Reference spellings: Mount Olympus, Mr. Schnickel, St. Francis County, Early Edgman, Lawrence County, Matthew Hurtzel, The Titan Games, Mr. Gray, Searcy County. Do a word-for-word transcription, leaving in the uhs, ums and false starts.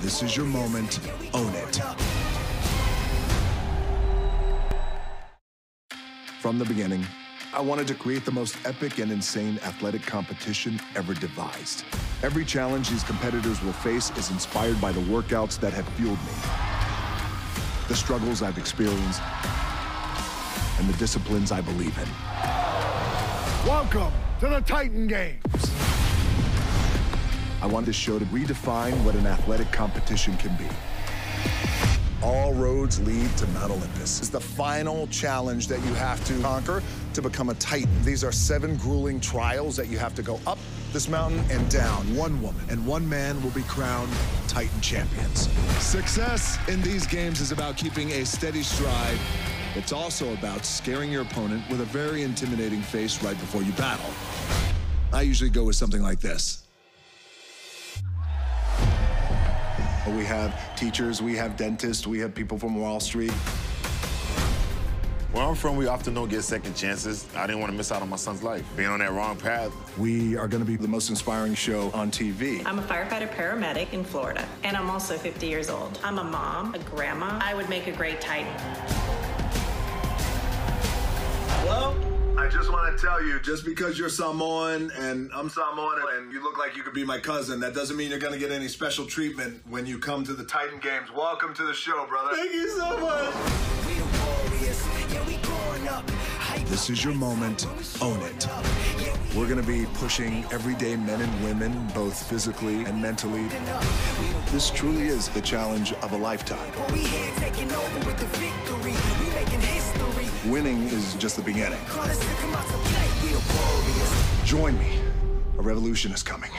This is your moment. Own it. From the beginning, I wanted to create the most epic and insane athletic competition ever devised. Every challenge these competitors will face is inspired by the workouts that have fueled me, the struggles I've experienced, and the disciplines I believe in. Welcome to the Titan Games. I want this show to redefine what an athletic competition can be. All roads lead to Mount Olympus. It's the final challenge that you have to conquer to become a Titan. These are seven grueling trials that you have to go up this mountain and down. One woman and one man will be crowned Titan champions. Success in these games is about keeping a steady stride. It's also about scaring your opponent with a very intimidating face right before you battle. I usually go with something like this. We have teachers, we have dentists, we have people from Wall Street. Where I'm from, we often don't get second chances. I didn't want to miss out on my son's life, being on that wrong path. We are going to be the most inspiring show on T V. I'm a firefighter paramedic in Florida, and I'm also fifty years old. I'm a mom, a grandma. I would make a great Titan. Hello? I just want to tell you, just because you're Samoan and I'm Samoan and you look like you could be my cousin, that doesn't mean you're going to get any special treatment when you come to the Titan Games. Welcome to the show, brother. Thank you so much. This is your moment. Own it. We're going to be pushing everyday men and women, both physically and mentally. This truly is the challenge of a lifetime. Winning is just the beginning. Join me. A revolution is coming.